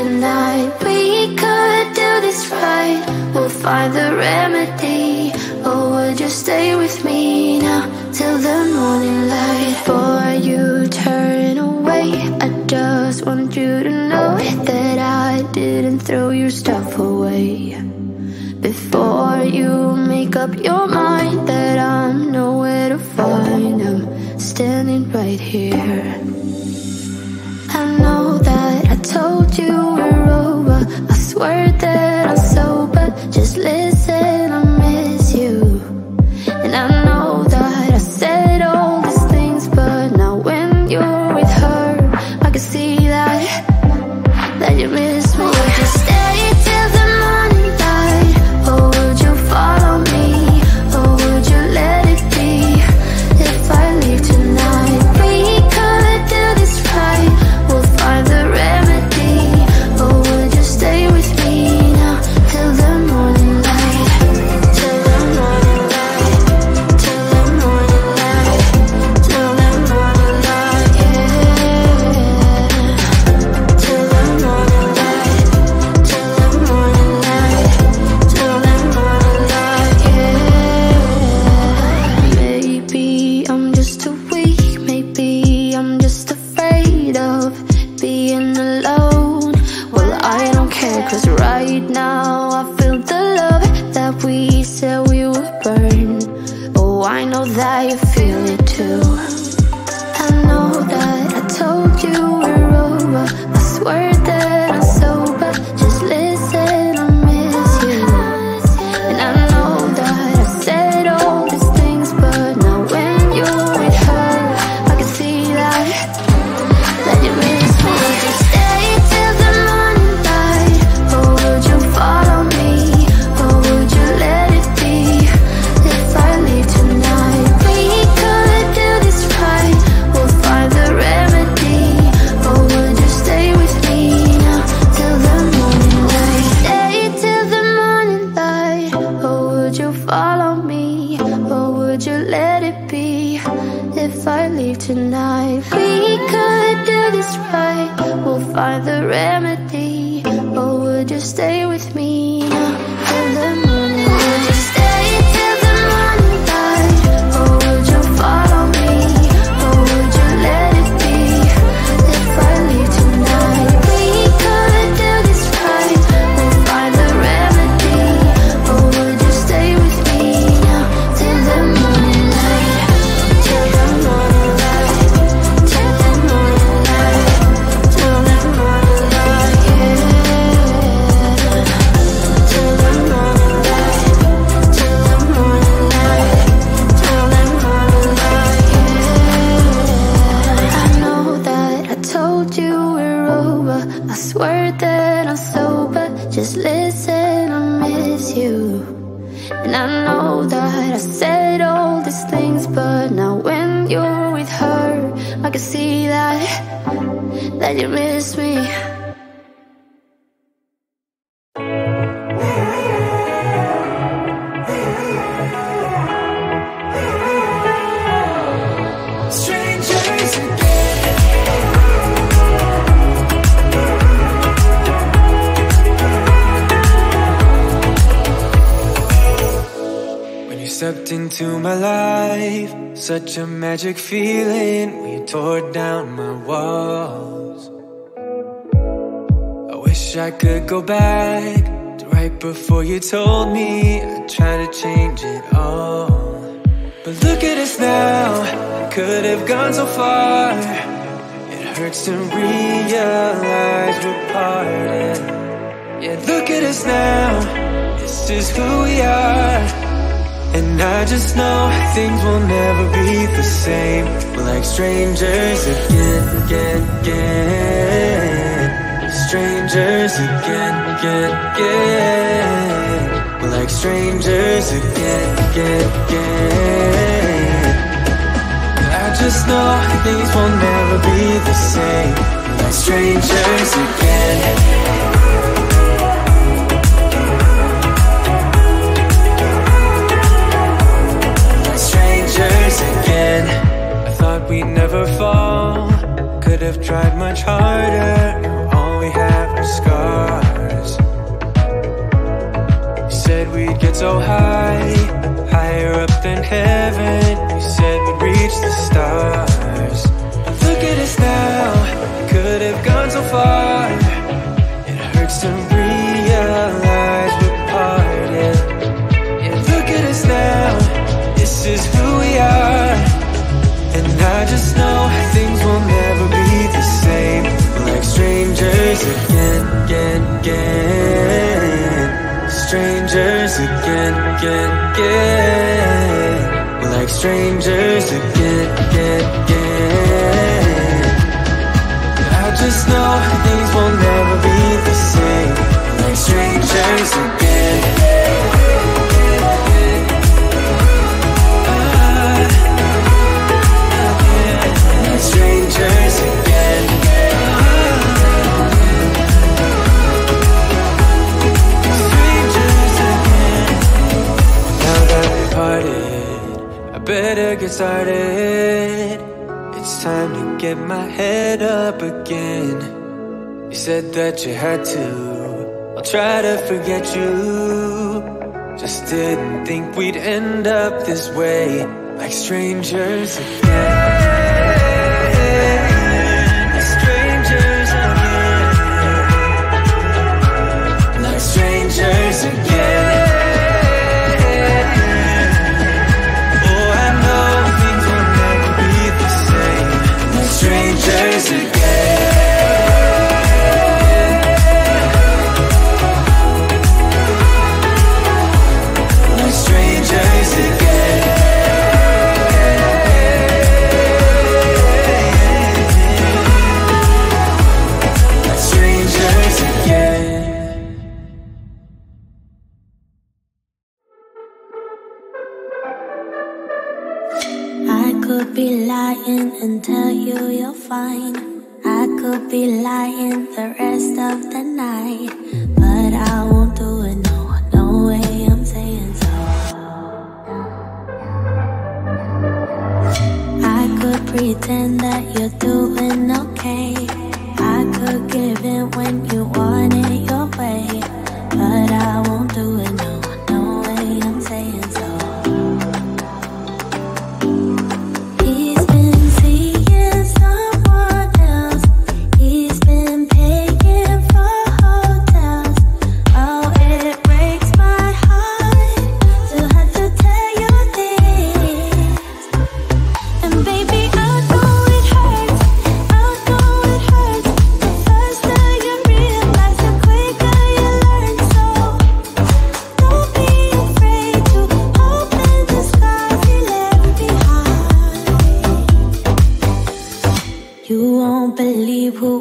Tonight we could do this right. We'll find the remedy. Oh, would you stay with me now till the morning light? Before you turn away, I just want you to know that I didn't throw your stuff away. Before you make up your mind that I'm nowhere to find, I'm standing right here. I know that I told you we're over, I swear that I'm sober, just listen, I miss you. And I know that I said all these things, but now when you're with her, I can see that you miss me. Would you stay till the morning light, or would you follow me, or would you let it be? If I leave tonight, we could do this right. Find the remedy. Oh, would you stay with me now till the morning light? Till the morning light. Till the morning light. Till the morning light. Yeah. Till the morning light. Till the morning light. Till the morning light. Yeah. Maybe I'm just too weak. Maybe I'm just afraid of being alone. Well, I don't care, cause right now I feel the love that we said we would burn. Oh, I know that you feel it too. I know that I told you we're over, I swear that I'm sober, just listen, I miss you. And I know that I said all these things, but now when you're with her, I can see that you miss. Would you stay till the morning light, or would you follow me, or would you let it be? If I leave tonight, we could do this right. We'll find the remedy. Or would you stay with me now till the morning light? Stay till the morning light, or would you follow me, or would you let it be? If I leave tonight, we could do this right. We'll find the remedy. Or would you stay with me now till the morning light? Would you stay till the morning light, or would you follow me, or would you let it be? If I leave tonight, we could do this right. We'll find the remedy. Or would you stay with me now till the morning light? Till the morning light. Till the morning light. I swear that I'm sober, just listen, I miss you. And I know that I said all these things, but now when you're with her, I can see that you miss me. Stepped into my life, such a magic feeling. We tore down my walls. I wish I could go back to right before you told me. I tried to change it all, but look at us now. I could have gone so far. It hurts to realize we're parted. Yeah, look at us now. This is who we are. And I just know things will never be the same. We're like strangers again, again, again. Strangers again, again, again. We're like strangers again, again, again. I just know things will never be the same. We're like strangers again. we'd never fall. Could have tried much harder. Now all we have are scars. You said we'd get so high, higher up than heaven. You said we'd reach the stars. But look at us now, we could have gone so far. It hurts to realize we're parted. And look at us now, this is who we are. And I just know things will never be the same. Like strangers again, again, again. Strangers again, again, again. Like strangers again, again, again. I just know things will never be the same. Like strangers again. Strangers again. Strangers again. Now that we're parted, I better get started. It's time to get my head up again. You said that you had to. I'll try to forget you. Just didn't think we'd end up this way. Like strangers again. And tell you you're fine. I could be lying the rest of the night, but I won't do it, no, no way, I'm saying so. I could pretend that you're doing okay. I could give it when you want it your way, but I won't do it, no, no way, I'm saying so.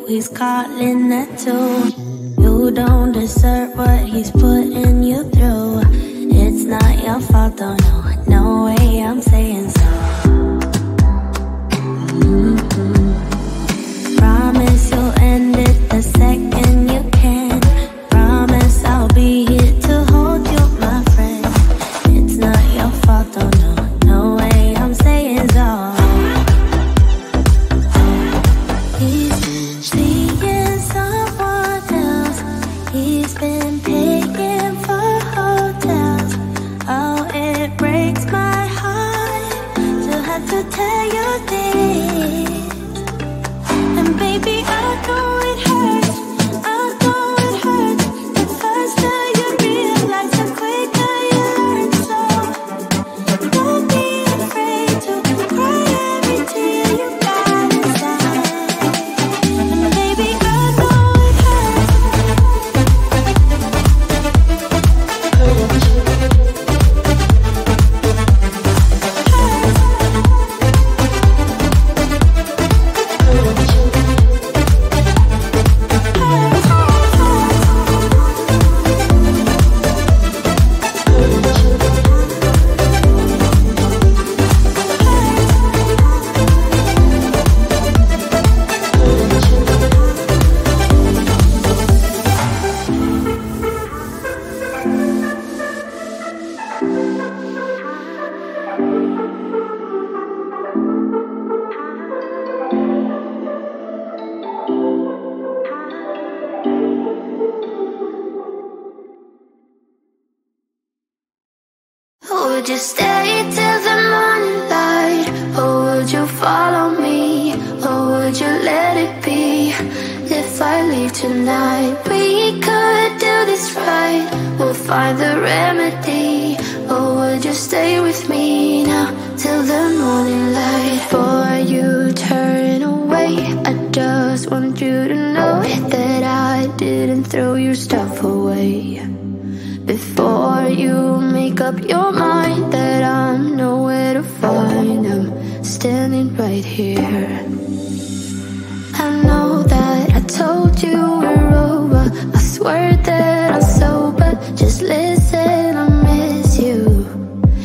He's calling that too. You don't deserve what he's putting you through. It's not your fault, though, no, no way, I'm saying so. Promise you'll end it the second you can. Promise I'll be here to hold you, my friend. It's not your fault, though, no, no way, I'm saying so. stay till the morning light, or would you follow me, or would you let it be? If I leave tonight, we could do this right, we'll find the remedy. Or would you stay with me now till the morning light? Before you turn away, I just want you to know that I didn't throw your stuff away. Before you make up your mind that I'm nowhere to find, I'm standing right here. I know that I told you we're over, I swear that I'm sober. Just listen, I miss you.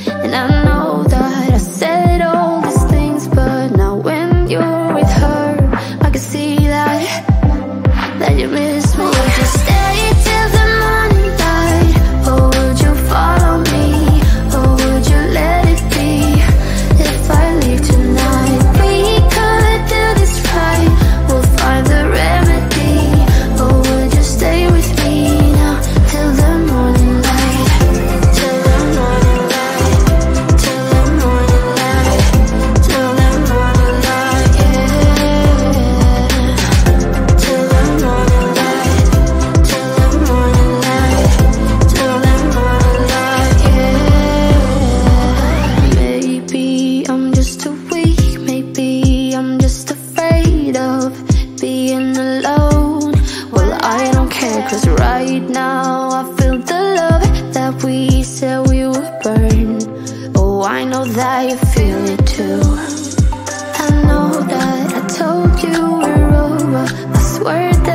And I know that I said all these things, but now when you're with her, I can see that you miss me. Just stay till the morning light, or would you follow me, or would you let it be? If I leave tonight, we could do this right, we'll find the remedy. Or would you stay with me now till the morning light? Till the morning light, till the morning light, till the morning light, yeah. Till the morning light, till the morning light, till the morning light, yeah. Maybe I'm just too weak, maybe I'm just afraid of being alone. Well, I don't care, cause right now I feel the love that we said we would burn. Oh, I know that you feel it too. I know that I told you we're over, I swear that